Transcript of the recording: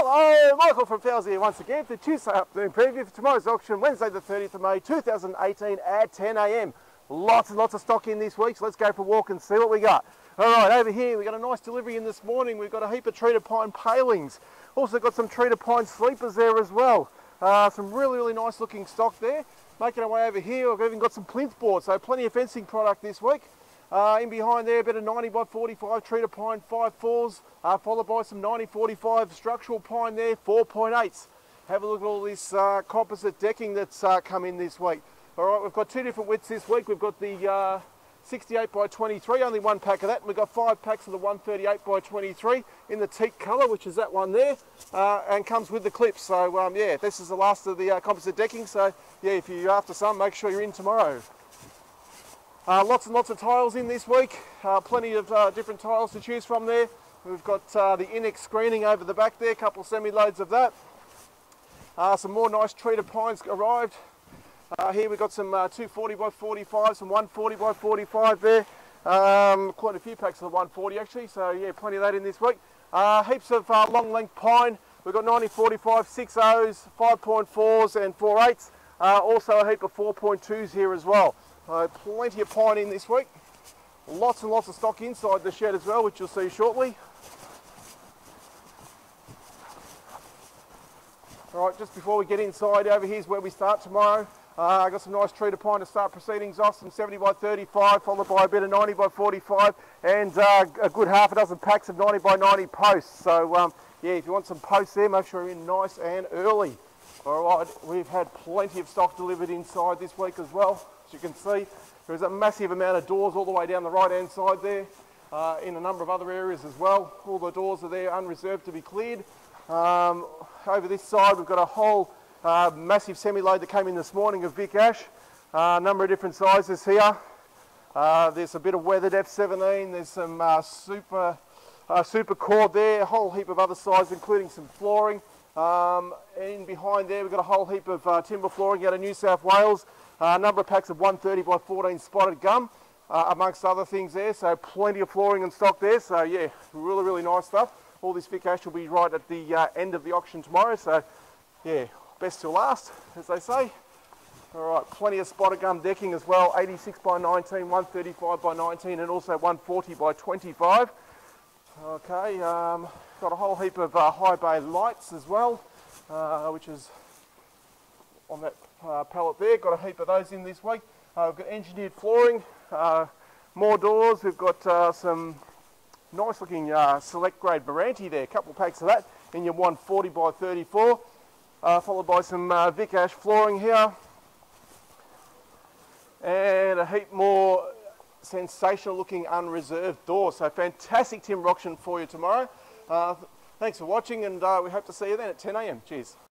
Hello, Michael from Fowles here once again for Tuesday afternoon preview for tomorrow's auction, Wednesday the 30th of May 2018 at 10 a.m. Lots and lots of stock in this week, so let's go for a walk and see what we got. Alright, over here we got a nice delivery in this morning. We've got a heap of treated pine palings. Also got some treated pine sleepers there as well. Some really nice looking stock there. Making our way over here, we've even got some plinth boards, so plenty of fencing product this week. In behind there, a bit of 90x45 treated pine 5.4s, followed by some 90x45 structural pine there, 4.8s. Have a look at all this composite decking that's come in this week. All right, we've got two different widths this week. We've got the 68x23, only one pack of that. And we've got 5 packs of the 138x23 in the teak colour, which is that one there, and comes with the clips. So yeah, this is the last of the composite decking. So yeah, if you're after some, make sure you're in tomorrow. Lots and lots of tiles in this week. Plenty of different tiles to choose from there. We've got the INX screening over the back there, a couple semi-loads of that. Some more nice treated pines arrived. Here we've got some 240x45, some 140x45 there. Quite a few packs of the 140 actually, so yeah, plenty of that in this week. Heaps of long length pine. We've got 90x45, 6.0s, 5.4s and 4.8s. Also a heap of 4.2s here as well. Plenty of pine in this week. Lots and lots of stock inside the shed as well, which you'll see shortly. Alright, just before we get inside, over here's where we start tomorrow. I got some nice treated pine to start proceedings off, some 70x35, followed by a bit of 90x45, and a good half a dozen packs of 90x90 posts. So yeah, if you want some posts there, make sure you're in nice and early. Alright, we've had plenty of stock delivered inside this week as well. As you can see, there's a massive amount of doors all the way down the right hand side there, in a number of other areas as well. All the doors are there unreserved to be cleared. Over this side we've got a whole massive semi-load that came in this morning of Vic Ash, a number of different sizes here. There's a bit of weathered F17, there's some super cord there, a whole heap of other sizes including some flooring. In behind there we've got a whole heap of timber flooring out of New South Wales, a number of packs of 130x14 spotted gum, amongst other things there, so plenty of flooring and stock there, so yeah, really nice stuff. All this Vic Ash will be right at the end of the auction tomorrow, so yeah, best till last, as they say. Alright, plenty of spotted gum decking as well, 86x19, 135x19 and also 140x25. Okay, got a whole heap of high bay lights as well, which is on that pallet there. Got a heap of those in this week. We've got engineered flooring, more doors, we've got some nice looking select grade Veranti there, a couple packs of that in your 140x34, followed by some Vic Ash flooring here, and a heap more sensational looking unreserved doors. So fantastic timber auction for you tomorrow. Thanks for watching, and we hope to see you then at 10 a.m. Cheers.